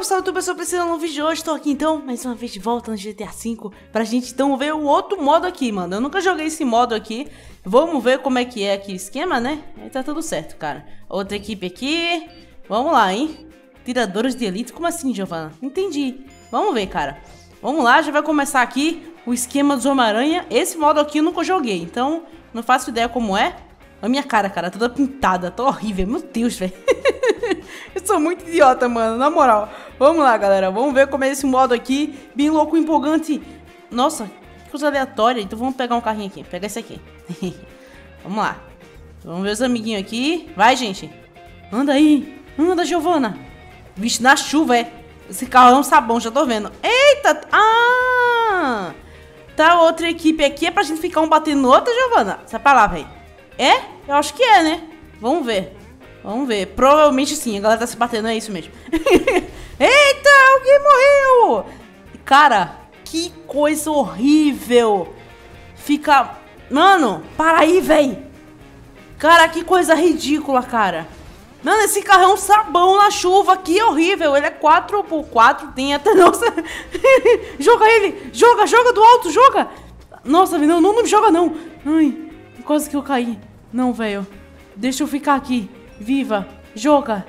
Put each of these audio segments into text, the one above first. pessoal do YouTube, eu sou o Priscila, no vídeo de hoje, tô aqui então, mais uma vez de volta no GTA V, pra gente então ver o outro modo aqui, mano. Eu nunca joguei esse modo aqui, vamos ver como é que é aqui o esquema, né? Aí tá tudo certo, cara. Outra equipe aqui, vamos lá, hein? Tiradores de elite, como assim, Giovana? Entendi, vamos ver, cara. Vamos lá, já vai começar aqui o esquema dos Homem-Aranha. Esse modo aqui eu nunca joguei, então não faço ideia como é. Olha a minha cara, toda pintada, tô horrível, meu Deus, velho. Eu sou muito idiota, mano, na moral. Vamos lá, galera, vamos ver como é esse modo aqui. Bem louco, empolgante. Nossa, que coisa aleatória. Então vamos pegar um carrinho aqui, pega esse aqui. Vamos lá, vamos ver os amiguinhos aqui. Vai, gente, anda aí, anda, Giovana. Vixe, na chuva, é. Esse carro é um sabão, já tô vendo. Eita, ah, tá outra equipe aqui, é pra gente ficar um batendo no outro, Giovana? Sai pra lá, velho. É? Eu acho que é, né? Vamos ver. Vamos ver. Provavelmente sim. A galera tá se batendo, é isso mesmo. Eita! Alguém morreu! Cara, que coisa horrível. Fica... Mano, para aí, véi. Cara, que coisa ridícula, cara. Mano, esse carro é um sabão na chuva. Que horrível. Ele é 4x4. Tem até... Nossa. Joga ele. Joga, joga do alto, joga. Nossa, não, não me joga, não. Ai... Quase que eu caí. Não, velho. Deixa eu ficar aqui. Viva. Joga.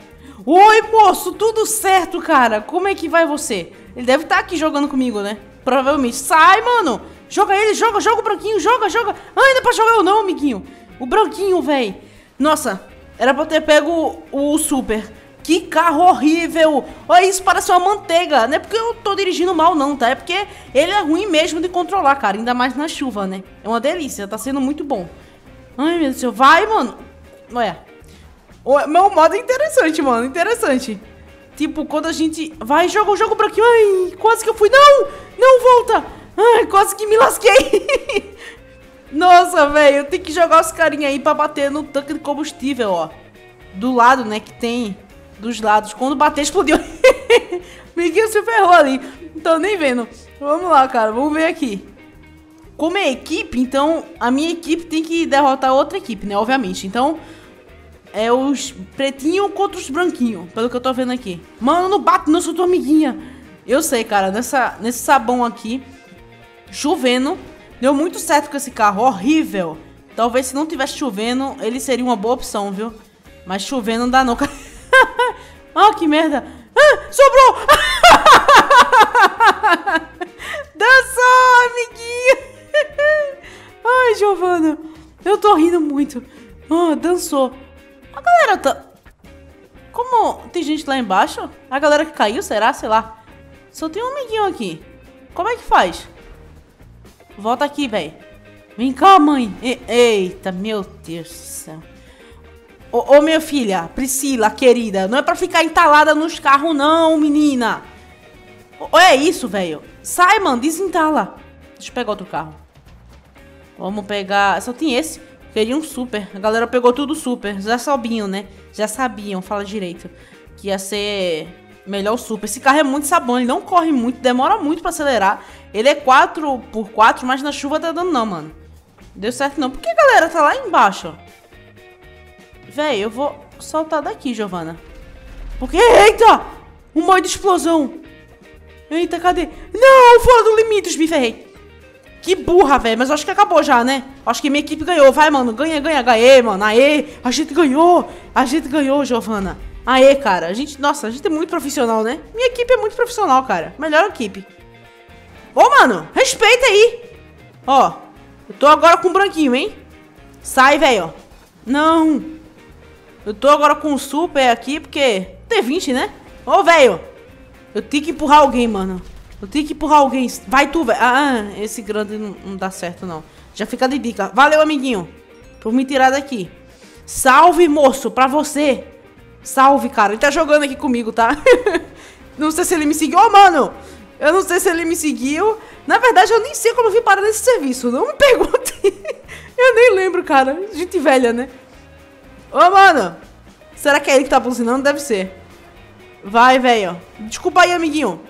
Oi, moço. Tudo certo, cara? Como é que vai você? Ele deve estar aqui jogando comigo, né? Provavelmente. Sai, mano. Joga ele. Joga. Joga o branquinho. Joga, joga. Ah, ainda é pra jogar eu não, amiguinho. O branquinho, velho. Nossa. Era pra eu ter pego o super. Que carro horrível. Olha isso. Parece uma manteiga. Não é porque eu tô dirigindo mal, não, tá? É porque ele é ruim mesmo de controlar, cara. Ainda mais na chuva, né? É uma delícia. Tá sendo muito bom. Ai, meu Deus do céu. Vai, mano. Olha. Meu modo é interessante, mano. Interessante. Tipo, quando a gente... Vai, joga o jogo pra aqui. Ai, quase que eu fui. Não! Não, volta! Ai, quase que me lasquei. Nossa, velho. Eu tenho que jogar os carinha aí pra bater no tanque de combustível, ó. Do lado, né, que tem... Dos lados. Quando bater, explodiu. Miguel se ferrou ali. Tô nem vendo. Vamos lá, cara. Vamos ver aqui. Como é equipe, então a minha equipe tem que derrotar outra equipe, né? Obviamente. Então, é os pretinhos contra os branquinhos, pelo que eu tô vendo aqui. Mano, não bate, não, sou tua amiguinha. Eu sei, cara, nesse sabão aqui, chovendo, deu muito certo com esse carro, horrível. Talvez se não tivesse chovendo, ele seria uma boa opção, viu? Mas chovendo não dá não, cara. Ah, que merda. Ah, sobrou! Dançou, amiguinha! Ai, Giovana, eu tô rindo muito. Ah, dançou. A galera tá... Como tem gente lá embaixo? A galera que caiu, será? Sei lá. Só tem um amiguinho aqui. Como é que faz? Volta aqui, velho. Vem cá, mãe. Eita, meu Deus do céu. Ô, minha filha, Priscila, querida. Não é pra ficar entalada nos carros, não, menina. É isso, velho. Sai, mano, desentala. Deixa eu pegar outro carro. Vamos pegar... Só tem esse. Queria um super. A galera pegou tudo super. Já sabiam, né? Já sabiam, fala direito. Que ia ser melhor o super. Esse carro é muito sabão. Ele não corre muito. Demora muito pra acelerar. Ele é 4x4, mas na chuva tá dando não, mano. Deu certo não. Por que a galera tá lá embaixo? Véi, eu vou soltar daqui, Giovana. Porque... Eita! Um monte de explosão. Eita, cadê? Não, fora do limite, me ferrei. Que burra, velho. Mas eu acho que acabou já, né? Acho que minha equipe ganhou. Vai, mano. Ganha, ganha. Ganhei, mano. Aê. A gente ganhou. A gente ganhou, Giovana. Aê, cara. A gente... Nossa, a gente é muito profissional, né? Minha equipe é muito profissional, cara. Melhor equipe. Ô, mano. Respeita aí. Ó. Eu tô agora com o branquinho, hein? Sai, velho. Não. Eu tô agora com o super aqui, porque... T20, né? Ô, velho. Eu tenho que empurrar alguém, mano. Eu tenho que empurrar alguém. Vai tu, velho. Ah, esse grande não dá certo, não. Já fica de dica. Valeu, amiguinho. Por me tirar daqui. Salve, moço. Pra você. Salve, cara. Ele tá jogando aqui comigo, tá? Não sei se ele me seguiu. Ô, mano. Eu não sei se ele me seguiu. Na verdade, eu nem sei como eu vim parar nesse serviço. Não me pergunte. Eu nem lembro, cara. Gente velha, né? Ô, mano. Será que é ele que tá buzinando? Deve ser. Vai, velho. Desculpa aí, amiguinho.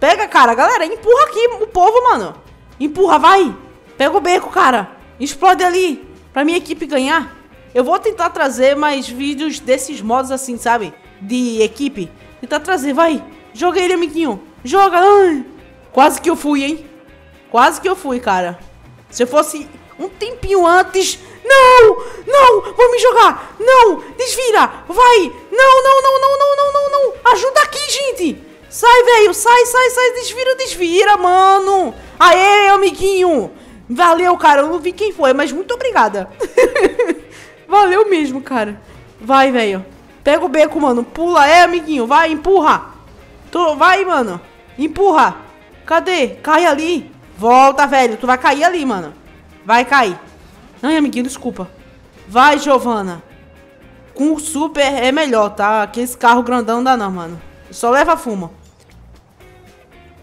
Pega, cara. Galera, empurra aqui o povo, mano. Empurra, vai. Pega o beco, cara. Explode ali. Pra minha equipe ganhar. Eu vou tentar trazer mais vídeos desses modos assim, sabe? De equipe. Tentar trazer, vai. Joga ele, amiguinho. Joga. Ai. Quase que eu fui, hein? Quase que eu fui, cara. Se eu fosse um tempinho antes... Não! Não! Vão me jogar! Não! Desvira! Vai! Não, não, não, não, não, não, não, não! Ajuda aqui, gente! Sai, velho! Sai, sai, sai! Desvira, desvira, mano! Aê, amiguinho! Valeu, cara! Eu não vi quem foi, mas muito obrigada! Valeu mesmo, cara! Vai, velho! Pega o beco, mano! Pula! É, amiguinho! Vai, empurra! Vai, mano! Empurra! Cadê? Cai ali! Volta, velho! Tu vai cair ali, mano! Vai cair! Ai, amiguinho, desculpa. Vai, Giovana. Com o super é melhor, tá? Que esse carro grandão não dá não, mano. Só leva fuma.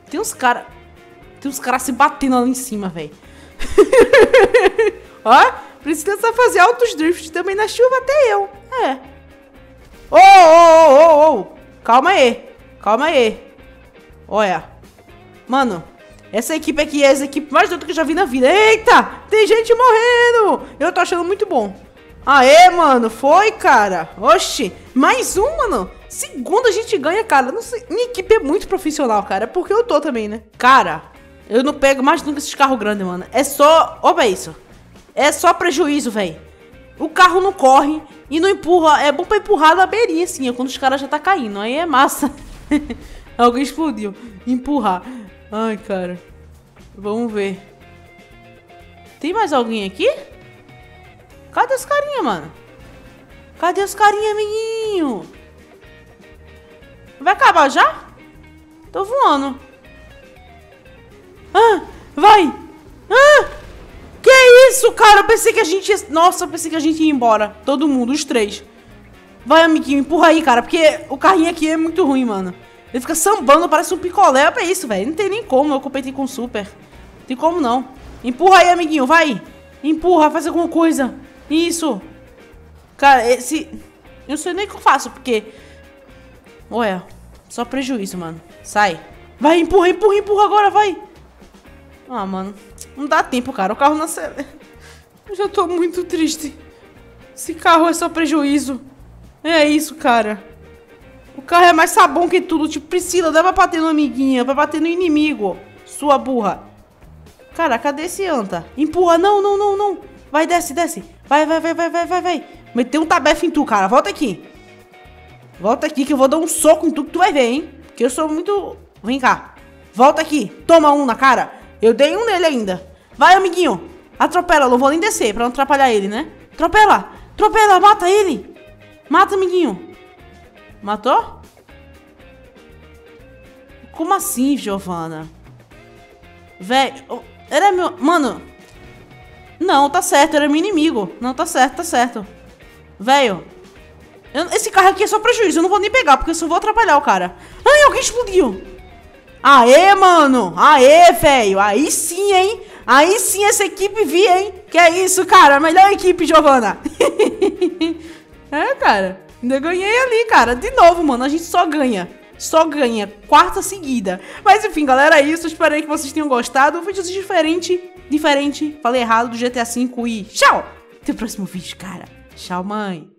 Tem uns caras... Tem uns caras se batendo ali em cima, velho. Ó, precisa fazer altos drifts também na chuva, até eu. É. Ô, ô, ô, ô. Calma aí. Calma aí. Olha. Mano... Essa equipe aqui é a equipe mais doida que eu já vi na vida. Eita, tem gente morrendo. Eu tô achando muito bom. Aê, mano, foi, cara. Oxi, mais um, mano. Segunda a gente ganha, cara. Não sei, minha equipe é muito profissional, cara. Porque eu tô também, né? Cara, eu não pego mais nunca esses carros grandes, mano. É só... Olha isso. É só prejuízo, velho. O carro não corre e não empurra. É bom pra empurrar na beirinha, assim, quando os caras já tá caindo. Aí é massa. Alguém explodiu. Empurrar. Ai, cara. Vamos ver. Tem mais alguém aqui? Cadê os carinha, mano? Cadê os carinha, amiguinho? Vai acabar já? Tô voando. Ah, vai! Ah! Que isso, cara? Eu pensei que a gente ia... Nossa, eu pensei que a gente ia embora. Todo mundo, os três. Vai, amiguinho, empurra aí, cara. Porque o carrinho aqui é muito ruim, mano. Ele fica sambando, parece um picolé. Olha isso, velho. Não tem nem como eu competir com o super. Não tem como, não. Empurra aí, amiguinho. Vai. Empurra. Faz alguma coisa. Isso. Cara, esse... Eu não sei nem o que eu faço, porque... Olha. Só prejuízo, mano. Sai. Vai, empurra, empurra, empurra agora. Vai. Ah, mano. Não dá tempo, cara. O carro não acelera. Eu já tô muito triste. Esse carro é só prejuízo. É isso, cara. O carro é mais sabão que tudo. Tipo, Priscila, dá pra bater no amiguinho. Pra bater no inimigo. Sua burra. Cara, cadê esse anta? Empurra. Não, não, não, não. Vai, desce, desce. Vai, vai, vai, vai, vai, vai, vai. Meteu um tabefe em tu, cara. Volta aqui. Volta aqui que eu vou dar um soco em tu que tu vai ver, hein? Porque eu sou muito... Vem cá. Volta aqui. Toma um na cara. Eu dei um nele ainda. Vai, amiguinho. Atropela. Não vou nem descer pra não atrapalhar ele, né? Atropela. Atropela. Mata ele. Mata, amiguinho. Matou? Como assim, Giovana? Velho, era meu... Mano. Não, tá certo, era meu inimigo. Não, tá certo, tá certo. Velho, esse carro aqui é só prejuízo. Eu não vou nem pegar, porque eu só vou atrapalhar o cara. Ai, alguém explodiu. Aê, mano. Aê, velho. Aí sim, hein. Aí sim essa equipe vi, hein. Que é isso, cara. Melhor equipe, Giovana. É, cara. Ainda ganhei ali, cara. De novo, mano. A gente só ganha. Só ganha. Quarta seguida. Mas, enfim, galera, é isso. Espero que vocês tenham gostado. Um vídeo diferente. Diferente. Falei errado do GTA V e... Tchau! Até o próximo vídeo, cara. Tchau, mãe.